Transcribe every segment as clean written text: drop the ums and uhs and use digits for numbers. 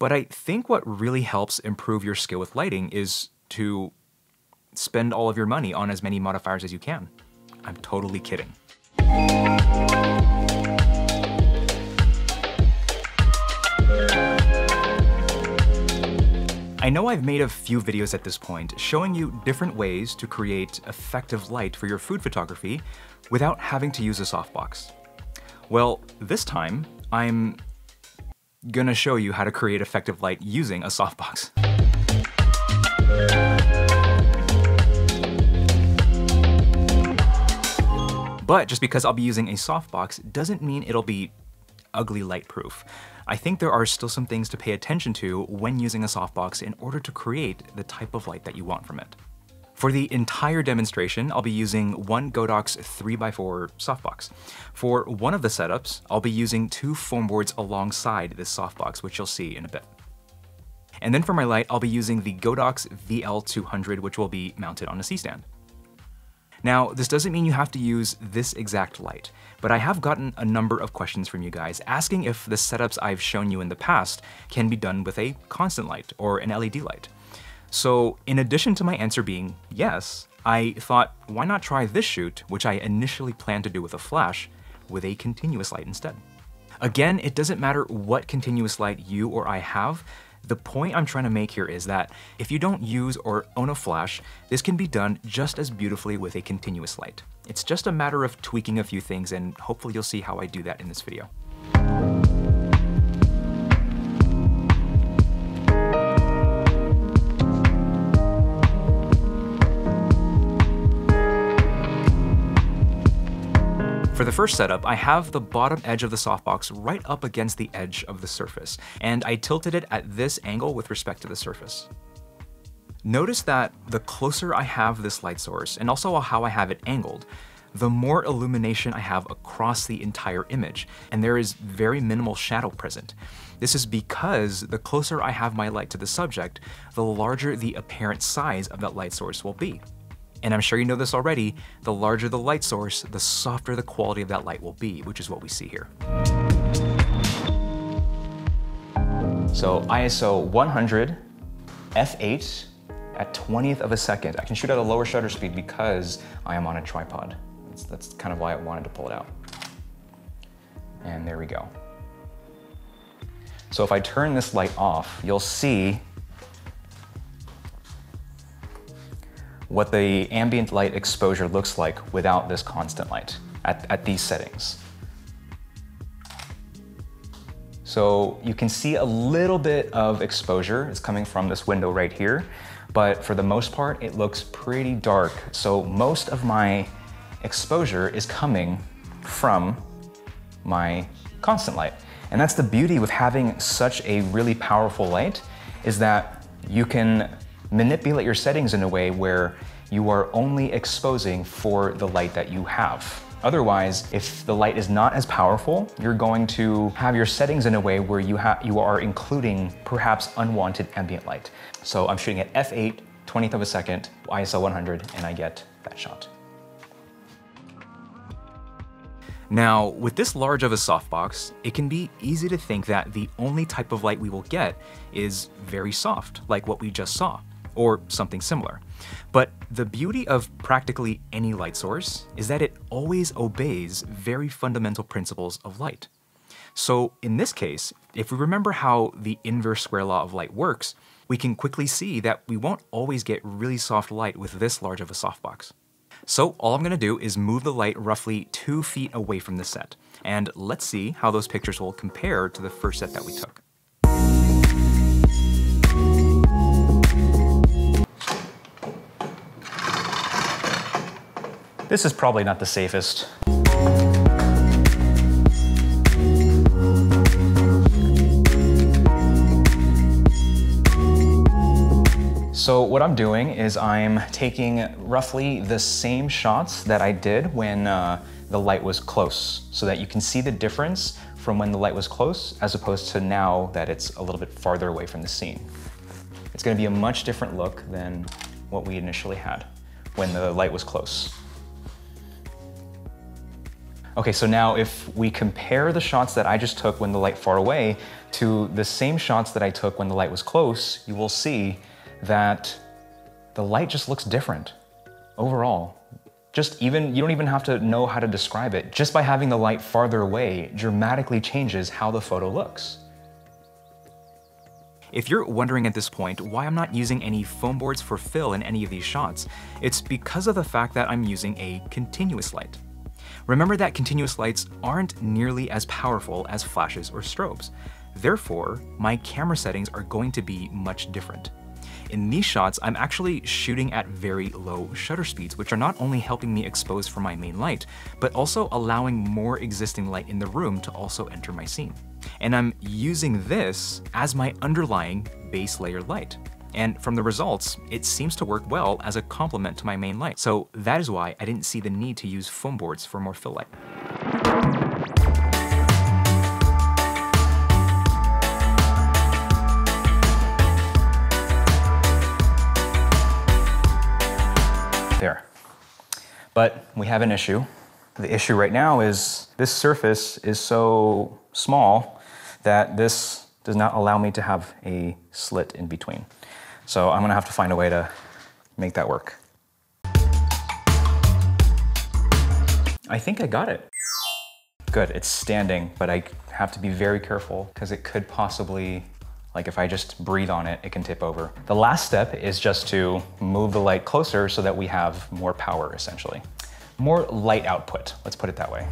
But I think what really helps improve your skill with lighting is to spend all of your money on as many modifiers as you can. I'm totally kidding. I know I've made a few videos at this point showing you different ways to create effective light for your food photography without having to use a softbox. Well, this time I'm gonna show you how to create effective light using a softbox. But just because I'll be using a softbox doesn't mean it'll be ugly light proof. I think there are still some things to pay attention to when using a softbox in order to create the type of light that you want from it. For the entire demonstration, I'll be using one Godox 3x4 softbox. For one of the setups, I'll be using two foam boards alongside this softbox, which you'll see in a bit. And then for my light, I'll be using the Godox VL200, which will be mounted on a C-stand. Now, this doesn't mean you have to use this exact light, but I have gotten a number of questions from you guys asking if the setups I've shown you in the past can be done with a constant light or an LED light. So in addition to my answer being yes, I thought, why not try this shoot, which I initially planned to do with a flash, with a continuous light instead? Again, it doesn't matter what continuous light you or I have. The point I'm trying to make here is that if you don't use or own a flash, this can be done just as beautifully with a continuous light. It's just a matter of tweaking a few things, and hopefully you'll see how I do that in this video. For the first setup, I have the bottom edge of the softbox right up against the edge of the surface, and I tilted it at this angle with respect to the surface. Notice that the closer I have this light source, and also how I have it angled, the more illumination I have across the entire image, and there is very minimal shadow present. This is because the closer I have my light to the subject, the larger the apparent size of that light source will be. And I'm sure you know this already, the larger the light source, the softer the quality of that light will be, which is what we see here. So ISO 100, F8 at 1/20th of a second. I can shoot at a lower shutter speed because I am on a tripod. That's kind of why I wanted to pull it out. And there we go. So if I turn this light off, you'll see what the ambient light exposure looks like without this constant light at these settings. So you can see a little bit of exposure. It's coming from this window right here, but for the most part, it looks pretty dark. So most of my exposure is coming from my constant light. And that's the beauty with having such a really powerful light, is that you can manipulate your settings in a way where you are only exposing for the light that you have. Otherwise, if the light is not as powerful, you're going to have your settings in a way where you are including perhaps unwanted ambient light. So I'm shooting at f8, 1/20th of a second, ISO 100, and I get that shot. Now, with this large of a softbox, it can be easy to think that the only type of light we will get is very soft, like what we just saw, or something similar. But the beauty of practically any light source is that it always obeys very fundamental principles of light. So in this case, if we remember how the inverse square law of light works, we can quickly see that we won't always get really soft light with this large of a softbox. So all I'm gonna do is move the light roughly 2 feet away from the set, and let's see how those pictures will compare to the first set that we took. This is probably not the safest. So what I'm doing is I'm taking roughly the same shots that I did when the light was close, so that you can see the difference from when the light was close as opposed to now that it's a little bit farther away from the scene. It's gonna be a much different look than what we initially had when the light was close. Okay, so now if we compare the shots that I just took when the light far away to the same shots that I took when the light was close, you will see that the light just looks different overall. Just even, you don't even have to know how to describe it. Just by having the light farther away dramatically changes how the photo looks. If you're wondering at this point why I'm not using any foam boards for fill in any of these shots, it's because of the fact that I'm using a continuous light. Remember that continuous lights aren't nearly as powerful as flashes or strobes. Therefore, my camera settings are going to be much different. In these shots, I'm actually shooting at very low shutter speeds, which are not only helping me expose for my main light, but also allowing more existing light in the room to also enter my scene. And I'm using this as my underlying base layer light. And from the results, it seems to work well as a complement to my main light. So that is why I didn't see the need to use foam boards for more fill light. There. But we have an issue. The issue right now is this surface is so small that this does not allow me to have a slit in between. So I'm gonna have to find a way to make that work. I think I got it. Good, it's standing, but I have to be very careful because it could possibly, like if I just breathe on it, it can tip over. The last step is just to move the light closer so that we have more power, essentially. More light output, let's put it that way.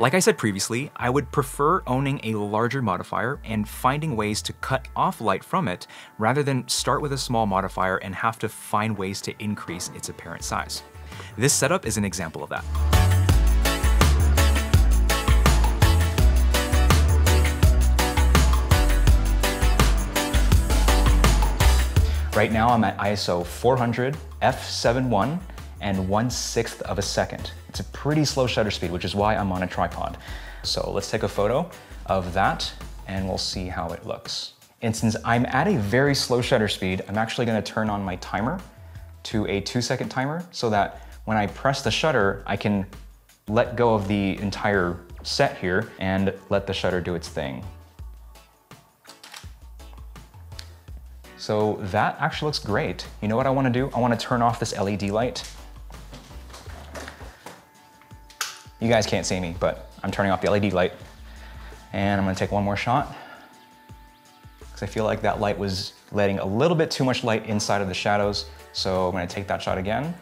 Like I said previously, I would prefer owning a larger modifier and finding ways to cut off light from it rather than start with a small modifier and have to find ways to increase its apparent size. This setup is an example of that. Right now I'm at ISO 400, f/7.1, and 1/6 of a second. It's a pretty slow shutter speed, which is why I'm on a tripod. So let's take a photo of that and we'll see how it looks. And since I'm at a very slow shutter speed, I'm actually gonna turn on my timer to a 2-second timer so that when I press the shutter, I can let go of the entire set here and let the shutter do its thing. So that actually looks great. You know what I want to do? I want to turn off this LED light. You guys can't see me, but I'm turning off the LED light. And I'm going to take one more shot. Because I feel like that light was letting a little bit too much light inside of the shadows. So I'm going to take that shot again.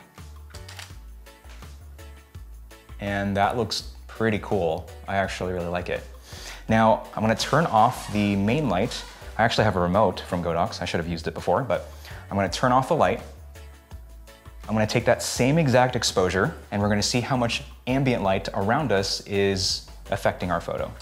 And that looks pretty cool. I actually really like it. Now I'm going to turn off the main light. I actually have a remote from Godox. I should have used it before, but I'm gonna turn off the light. I'm gonna take that same exact exposure and we're gonna see how much ambient light around us is affecting our photo.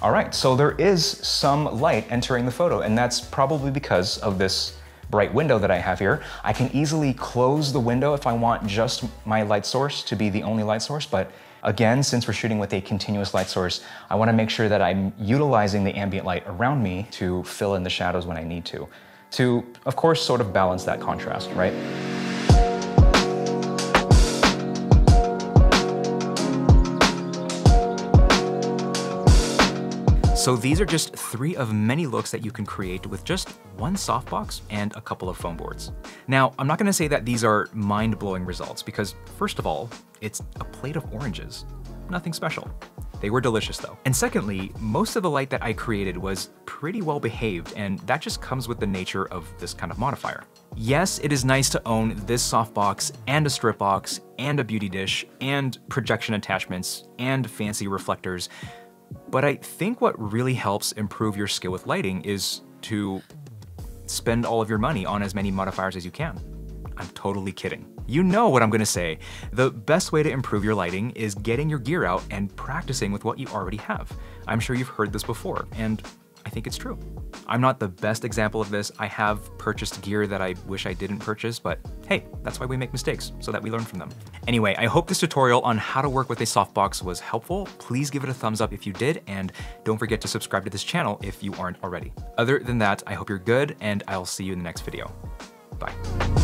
All right, so there is some light entering the photo and that's probably because of this bright window that I have here. I can easily close the window if I want just my light source to be the only light source, but again, since we're shooting with a continuous light source, I want to make sure that I'm utilizing the ambient light around me to fill in the shadows when I need to of course, sort of balance that contrast, right? So these are just three of many looks that you can create with just one softbox and a couple of foam boards. Now, I'm not gonna say that these are mind-blowing results because first of all, it's a plate of oranges, nothing special. They were delicious though. And secondly, most of the light that I created was pretty well behaved and that just comes with the nature of this kind of modifier. Yes, it is nice to own this softbox and a strip box and a beauty dish and projection attachments and fancy reflectors, but I think what really helps improve your skill with lighting is to spend all of your money on as many modifiers as you can. I'm totally kidding. You know what I'm gonna say. The best way to improve your lighting is getting your gear out and practicing with what you already have. I'm sure you've heard this before, and I think it's true. I'm not the best example of this. I have purchased gear that I wish I didn't purchase, but hey, that's why we make mistakes, so that we learn from them. Anyway, I hope this tutorial on how to work with a softbox was helpful. Please give it a thumbs up if you did, and don't forget to subscribe to this channel if you aren't already. Other than that, I hope you're good, and I'll see you in the next video. Bye.